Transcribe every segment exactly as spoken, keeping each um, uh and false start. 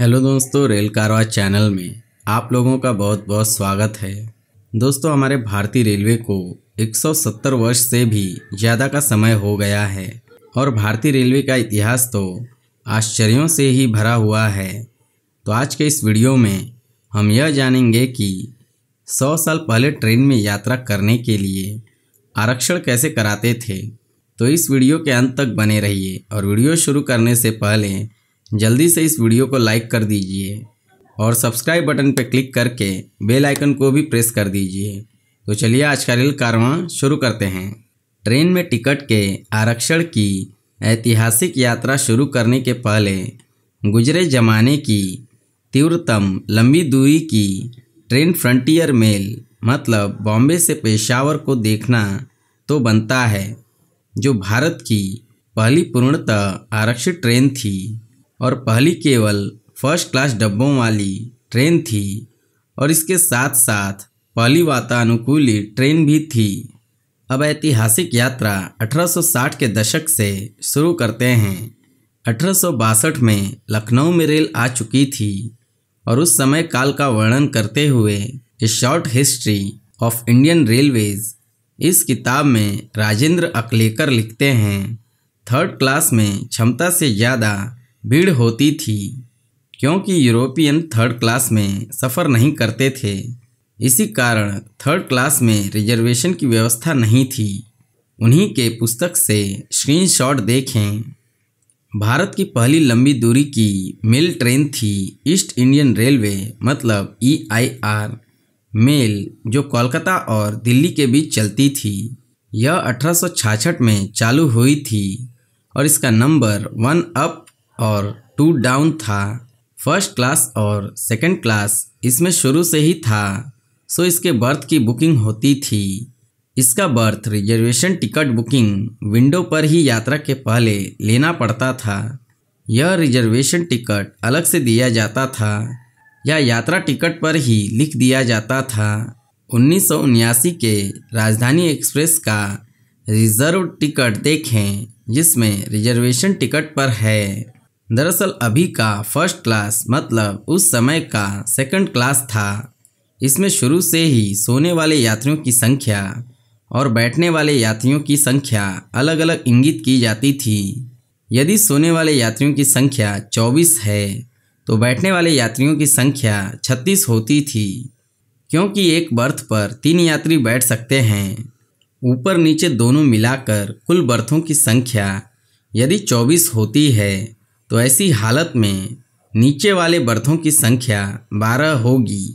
Hello दोस्तों, rail कारवा channel में आप लोगों का बहुत बहुत स्वागत है। दोस्तों, हमारे भारतीय रेलवे को एक सौ सत्तर वर्ष से भी ज़्यादा का समय हो गया है और भारतीय रेलवे का इतिहास तो आश्चर्यों से ही भरा हुआ है। तो आज के इस वीडियो में हम यह जानेंगे कि सौ साल पहले ट्रेन में यात्रा करने के लिए आरक्षण कैसे कराते थे। तो इस वीडियो के अंत तक बने रहिए और वीडियो शुरू करने से पहले जल्दी से इस वीडियो को लाइक कर दीजिए और सब्सक्राइब बटन पर क्लिक करके बेल आइकन को भी प्रेस कर दीजिए। तो चलिए आज का रेल कारवां शुरू करते हैं। ट्रेन में टिकट के आरक्षण की ऐतिहासिक यात्रा शुरू करने के पहले गुजरे ज़माने की तीव्रतम लंबी दूरी की ट्रेन फ्रंटियर मेल मतलब बॉम्बे से पेशावर को देखना तो बनता है, जो भारत की पहली पूर्णतः आरक्षित ट्रेन थी और पहली केवल फर्स्ट क्लास डब्बों वाली ट्रेन थी और इसके साथ साथ पहली वातानुकूली ट्रेन भी थी। अब ऐतिहासिक यात्रा अठारह सौ साठ के दशक से शुरू करते हैं। अठारह सौ बासठ में लखनऊ में रेल आ चुकी थी और उस समय काल का वर्णन करते हुए a short history of Indian railways इस किताब में राजेंद्र अकलेकर लिखते हैं, थर्ड क्लास में क्षमता से ज़्यादा भीड़ होती थी क्योंकि यूरोपियन थर्ड क्लास में सफ़र नहीं करते थे। इसी कारण थर्ड क्लास में रिजर्वेशन की व्यवस्था नहीं थी। उन्हीं के पुस्तक से स्क्रीनशॉट देखें। भारत की पहली लंबी दूरी की मेल ट्रेन थी ईस्ट इंडियन रेलवे मतलब ई आई आर मेल, जो कोलकाता और दिल्ली के बीच चलती थी। यह अठारह सौ छियासठ में चालू हुई थी और इसका नंबर वन अप और टू डाउन था। फर्स्ट क्लास और सेकंड क्लास इसमें शुरू से ही था, सो इसके बर्थ की बुकिंग होती थी। इसका berth reservation ticket booking window पर ही यात्रा के पहले लेना पड़ता था। यह रिजर्वेशन टिकट अलग से दिया जाता था या यात्रा टिकट पर ही लिख दिया जाता था। उन्नीस सौ उन्यासी के राजधानी एक्सप्रेस का रिजर्व टिकट देखें, जिसमें रिजर्वेशन टिकट पर है। दरअसल अभी का फर्स्ट क्लास मतलब उस समय का सेकंड क्लास था। इसमें शुरू से ही सोने वाले यात्रियों की संख्या और बैठने वाले यात्रियों की संख्या अलग अलग इंगित की जाती थी। यदि सोने वाले यात्रियों की संख्या चौबीस है तो बैठने वाले यात्रियों की संख्या छत्तीस होती थी, क्योंकि एक बर्थ पर तीन यात्री बैठ सकते हैं। ऊपर नीचे दोनों मिलाकर कुल बर्थों की संख्या यदि चौबीस होती है तो ऐसी हालत में नीचे वाले बर्थों की संख्या बारह होगी,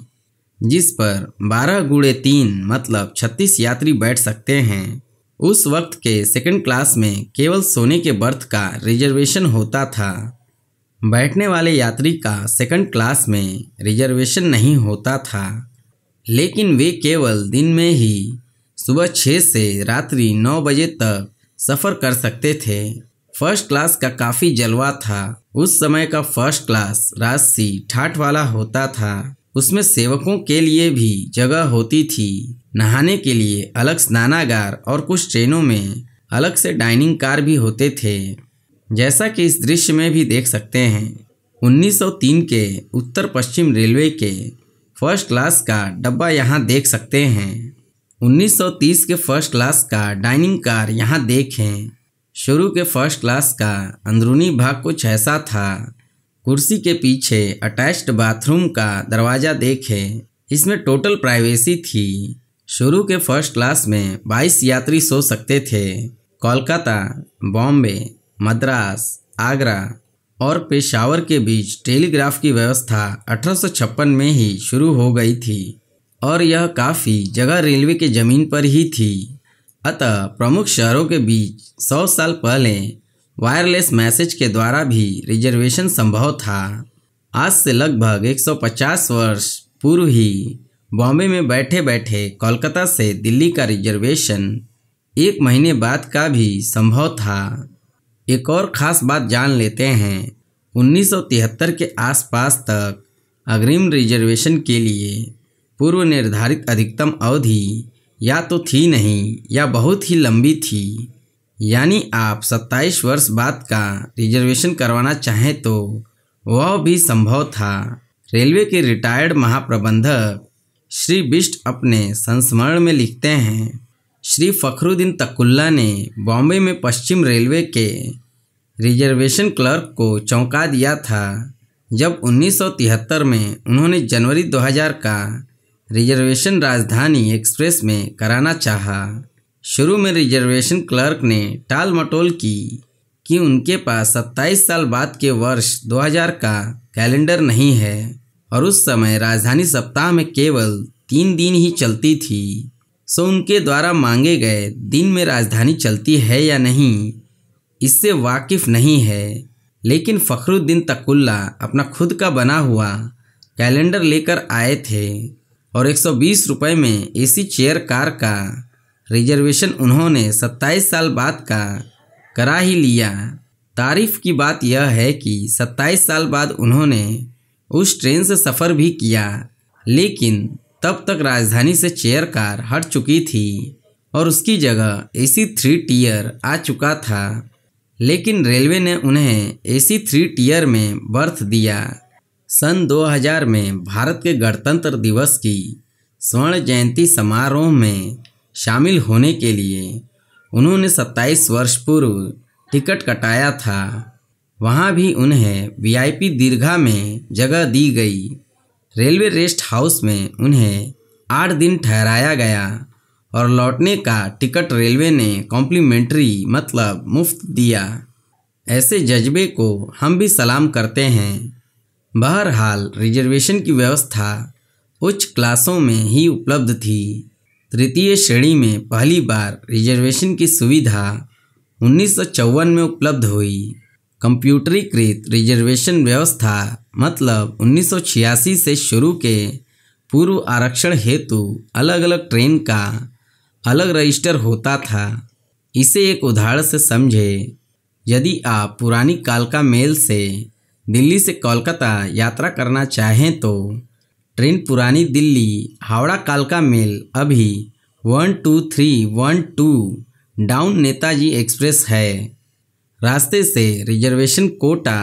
जिस पर बारह गुणे तीन मतलब छत्तीस यात्री बैठ सकते हैं। उस वक्त के सेकंड क्लास में केवल सोने के बर्थ का रिजर्वेशन होता था। बैठने वाले यात्री का सेकंड क्लास में रिजर्वेशन नहीं होता था, लेकिन वे केवल दिन में ही सुबह छः से रात्रि नौ बजे तक सफ़र कर सकते थे। फर्स्ट क्लास का काफ़ी जलवा था। उस समय का फर्स्ट क्लास राजसी ठाट वाला होता था। उसमें सेवकों के लिए भी जगह होती थी, नहाने के लिए अलग स्नानागार और कुछ ट्रेनों में अलग से डाइनिंग कार भी होते थे, जैसा कि इस दृश्य में भी देख सकते हैं। उन्नीस सौ तीन के उत्तर पश्चिम रेलवे के फर्स्ट क्लास का डब्बा यहाँ देख सकते हैं। उन्नीस सौ तीस के फर्स्ट क्लास का डाइनिंग कार यहाँ देखें। शुरू के फर्स्ट क्लास का अंदरूनी भाग कुछ ऐसा था। कुर्सी के पीछे अटैच्ड बाथरूम का दरवाज़ा देखें, इसमें टोटल प्राइवेसी थी। शुरू के फर्स्ट क्लास में बाईस यात्री सो सकते थे। कोलकाता, बॉम्बे, मद्रास, आगरा और पेशावर के बीच टेलीग्राफ की व्यवस्था अठारह सौ छप्पन में ही शुरू हो गई थी और यह काफ़ी जगह रेलवे के ज़मीन पर ही थी। अतः प्रमुख शहरों के बीच सौ साल पहले वायरलेस मैसेज के द्वारा भी रिजर्वेशन संभव था। आज से लगभग एक सौ पचास वर्ष पूर्व ही बॉम्बे में बैठे बैठे कोलकाता से दिल्ली का रिजर्वेशन एक महीने बाद का भी संभव था। एक और ख़ास बात जान लेते हैं। उन्नीस सौ तिहत्तर के आसपास तक अग्रिम रिजर्वेशन के लिए पूर्व निर्धारित अधिकतम अवधि या तो थी नहीं या बहुत ही लंबी थी, यानी आप सत्ताईस वर्ष बाद का रिजर्वेशन करवाना चाहें तो वह भी संभव था। रेलवे के रिटायर्ड महाप्रबंधक श्री बिष्ट अपने संस्मरण में लिखते हैं, श्री फखरुद्दीन तकुल्ला ने बॉम्बे में पश्चिम रेलवे के रिजर्वेशन क्लर्क को चौंका दिया था जब उन्नीस सौ तिहत्तर में उन्होंने जनवरी दो हज़ार का रिजर्वेशन राजधानी एक्सप्रेस में कराना चाहा। शुरू में रिजर्वेशन क्लर्क ने टाल मटोल की कि उनके पास सत्ताईस साल बाद के वर्ष दो हज़ार का कैलेंडर नहीं है और उस समय राजधानी सप्ताह में केवल तीन दिन ही चलती थी, सो उनके द्वारा मांगे गए दिन में राजधानी चलती है या नहीं इससे वाकिफ़ नहीं है। लेकिन फखरुद्दीन तकुल्ला अपना खुद का बना हुआ कैलेंडर लेकर आए थे और एक सौ बीस रुपए में एसी चेयर कार का रिजर्वेशन उन्होंने सत्ताईस साल बाद का करा ही लिया। तारीफ की बात यह है कि सत्ताईस साल बाद उन्होंने उस ट्रेन से सफ़र भी किया, लेकिन तब तक राजधानी से चेयर कार हट चुकी थी और उसकी जगह एसी थ्री टियर आ चुका था। लेकिन रेलवे ने उन्हें एसी थ्री टियर में बर्थ दिया। सन दो हज़ार में भारत के गणतंत्र दिवस की स्वर्ण जयंती समारोह में शामिल होने के लिए उन्होंने सत्ताईस वर्ष पूर्व टिकट कटाया था। वहाँ भी उन्हें वीआईपी दीर्घा में जगह दी गई। रेलवे रेस्ट हाउस में उन्हें आठ दिन ठहराया गया और लौटने का टिकट रेलवे ने कॉम्प्लीमेंट्री मतलब मुफ्त दिया। ऐसे जज्बे को हम भी सलाम करते हैं। बहरहाल रिजर्वेशन की व्यवस्था उच्च क्लासों में ही उपलब्ध थी। तृतीय श्रेणी में पहली बार रिजर्वेशन की सुविधा उन्नीस सौ चौवन में उपलब्ध हुई। कंप्यूटरीकृत रिजर्वेशन व्यवस्था मतलब उन्नीस सौ छियासी से शुरू के पूर्व आरक्षण हेतु अलग अलग ट्रेन का अलग रजिस्टर होता था। इसे एक उदाहरण से समझें। यदि आप पुरानी कालका मेल से दिल्ली से कोलकाता यात्रा करना चाहें तो ट्रेन पुरानी दिल्ली हावड़ा कालका मेल अभी one two three one two down Netaji express है। रास्ते से रिजर्वेशन कोटा,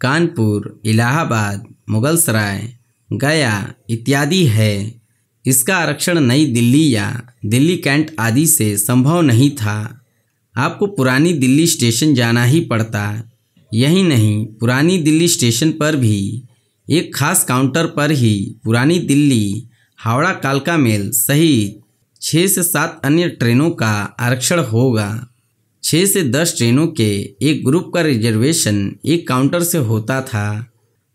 कानपुर, इलाहाबाद, मुगलसराय, गया इत्यादि है। इसका आरक्षण नई दिल्ली या दिल्ली कैंट आदि से संभव नहीं था। आपको पुरानी दिल्ली स्टेशन जाना ही पड़ता। यही नहीं, पुरानी दिल्ली स्टेशन पर भी एक खास काउंटर पर ही पुरानी दिल्ली हावड़ा कालका मेल सहित छः से सात अन्य ट्रेनों का आरक्षण होगा। छः से दस ट्रेनों के एक ग्रुप का रिजर्वेशन एक काउंटर से होता था।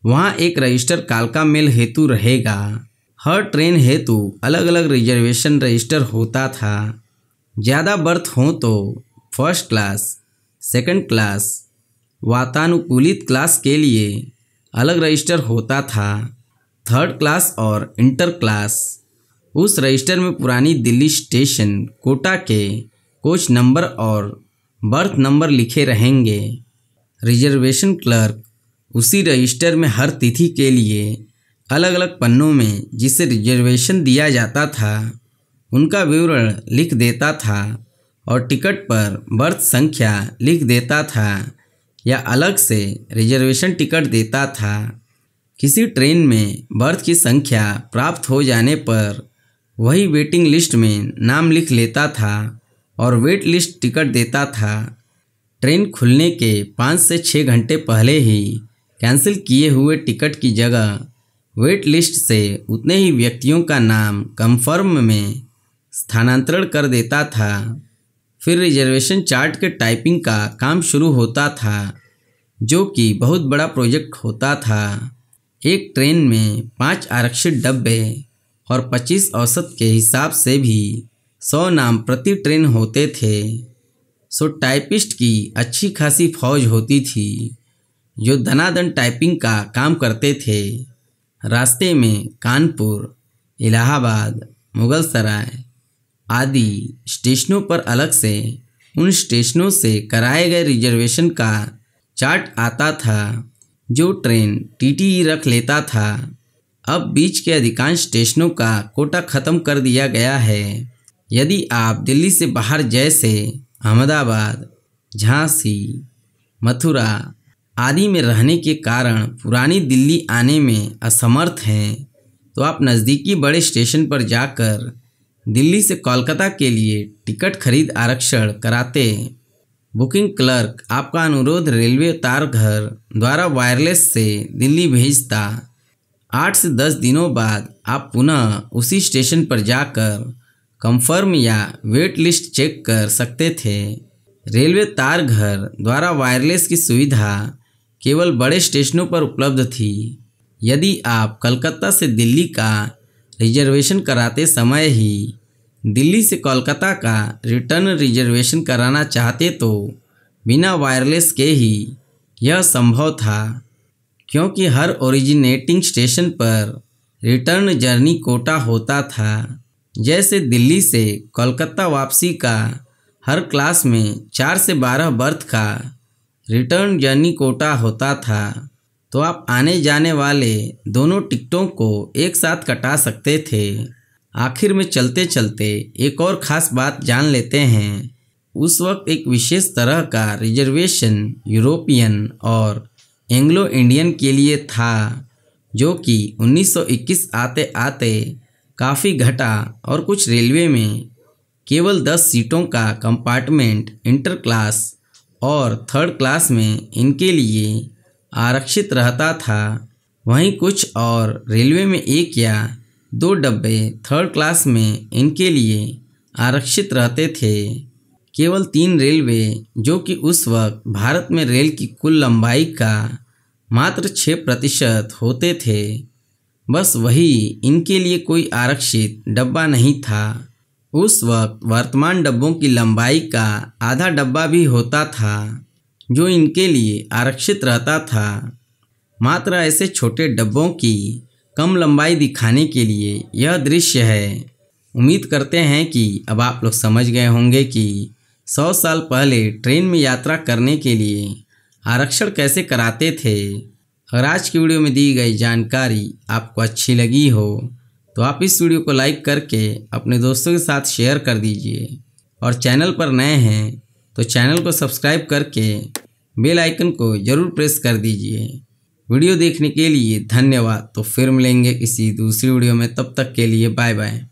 वहाँ एक रजिस्टर कालका मेल हेतु रहेगा। हर ट्रेन हेतु अलग अलग रिजर्वेशन रजिस्टर होता था। ज़्यादा बर्थ हों तो फर्स्ट क्लास, सेकंड क्लास, वातानुकूलित क्लास के लिए अलग रजिस्टर होता था। थर्ड क्लास और इंटर क्लास। उस रजिस्टर में पुरानी दिल्ली स्टेशन कोटा के कोच नंबर और बर्थ नंबर लिखे रहेंगे। रिजर्वेशन क्लर्क उसी रजिस्टर में हर तिथि के लिए अलग अलग पन्नों में जिसे रिजर्वेशन दिया जाता था उनका विवरण लिख देता था और टिकट पर बर्थ संख्या लिख देता था या अलग से रिजर्वेशन टिकट देता था। किसी ट्रेन में बर्थ की संख्या प्राप्त हो जाने पर वही वेटिंग लिस्ट में नाम लिख लेता था और वेट लिस्ट टिकट देता था। ट्रेन खुलने के पाँच से छः घंटे पहले ही कैंसिल किए हुए टिकट की जगह वेट लिस्ट से उतने ही व्यक्तियों का नाम कंफर्म में स्थानांतरण कर देता था। फिर रिजर्वेशन चार्ट के टाइपिंग का काम शुरू होता था, जो कि बहुत बड़ा प्रोजेक्ट होता था। एक ट्रेन में पाँच आरक्षित डब्बे और पच्चीस औसत के हिसाब से भी सौ नाम प्रति ट्रेन होते थे। सो टाइपिस्ट की अच्छी खासी फौज होती थी जो धनाधन टाइपिंग का काम करते थे। रास्ते में कानपुर, इलाहाबाद, मुगलसराय आदि स्टेशनों पर अलग से उन स्टेशनों से कराए गए रिजर्वेशन का चार्ट आता था जो ट्रेन टीटीई रख लेता था। अब बीच के अधिकांश स्टेशनों का कोटा ख़त्म कर दिया गया है। यदि आप दिल्ली से बाहर जैसे अहमदाबाद, झांसी, मथुरा, आदि में रहने के कारण पुरानी दिल्ली आने में असमर्थ हैं, तो आप नज़दीकी बड़े स्टेशन पर जाकर दिल्ली से कोलकाता के लिए टिकट खरीद आरक्षण कराते। बुकिंग क्लर्क आपका अनुरोध रेलवे उतार घर द्वारा वायरलेस से दिल्ली भेजता। आठ से दस दिनों बाद आप पुनः उसी स्टेशन पर जाकर कंफर्म या वेट लिस्ट चेक कर सकते थे। रेलवे तार घर द्वारा वायरलेस की सुविधा केवल बड़े स्टेशनों पर उपलब्ध थी। यदि आप कलकत्ता से दिल्ली का रिजर्वेशन कराते समय ही दिल्ली से कोलकाता का रिटर्न रिजर्वेशन कराना चाहते तो बिना वायरलेस के ही यह संभव था, क्योंकि हर ओरिजिनेटिंग स्टेशन पर रिटर्न जर्नी कोटा होता था। जैसे दिल्ली से कोलकाता वापसी का हर क्लास में चार से बारह बर्थ का रिटर्न जर्नी कोटा होता था, तो आप आने जाने वाले दोनों टिकटों को एक साथ कटा सकते थे। आखिर में चलते चलते एक और ख़ास बात जान लेते हैं। उस वक्त एक विशेष तरह का रिजर्वेशन यूरोपियन और एंग्लो इंडियन के लिए था, जो कि उन्नीस सौ इक्कीस आते आते काफ़ी घटा और कुछ रेलवे में केवल दस सीटों का कंपार्टमेंट इंटर क्लास और थर्ड क्लास में इनके लिए आरक्षित रहता था। वहीं कुछ और रेलवे में एक या दो डब्बे थर्ड क्लास में इनके लिए आरक्षित रहते थे। केवल तीन रेलवे, जो कि उस वक्त भारत में रेल की कुल लंबाई का मात्र छः प्रतिशत होते थे, बस वही इनके लिए कोई आरक्षित डब्बा नहीं था। उस वक्त वर्तमान डब्बों की लंबाई का आधा डब्बा भी होता था जो इनके लिए आरक्षित रहता था। मात्र ऐसे छोटे डब्बों की कम लंबाई दिखाने के लिए यह दृश्य है। उम्मीद करते हैं कि अब आप लोग समझ गए होंगे कि सौ साल पहले ट्रेन में यात्रा करने के लिए आरक्षण कैसे कराते थे। अगर आज की वीडियो में दी गई जानकारी आपको अच्छी लगी हो तो आप इस वीडियो को लाइक करके अपने दोस्तों के साथ शेयर कर दीजिए, और चैनल पर नए हैं तो चैनल को सब्सक्राइब करके बेल आइकन को ज़रूर प्रेस कर दीजिए। वीडियो देखने के लिए धन्यवाद। तो फिर मिलेंगे किसी दूसरी वीडियो में, तब तक के लिए बाय बाय।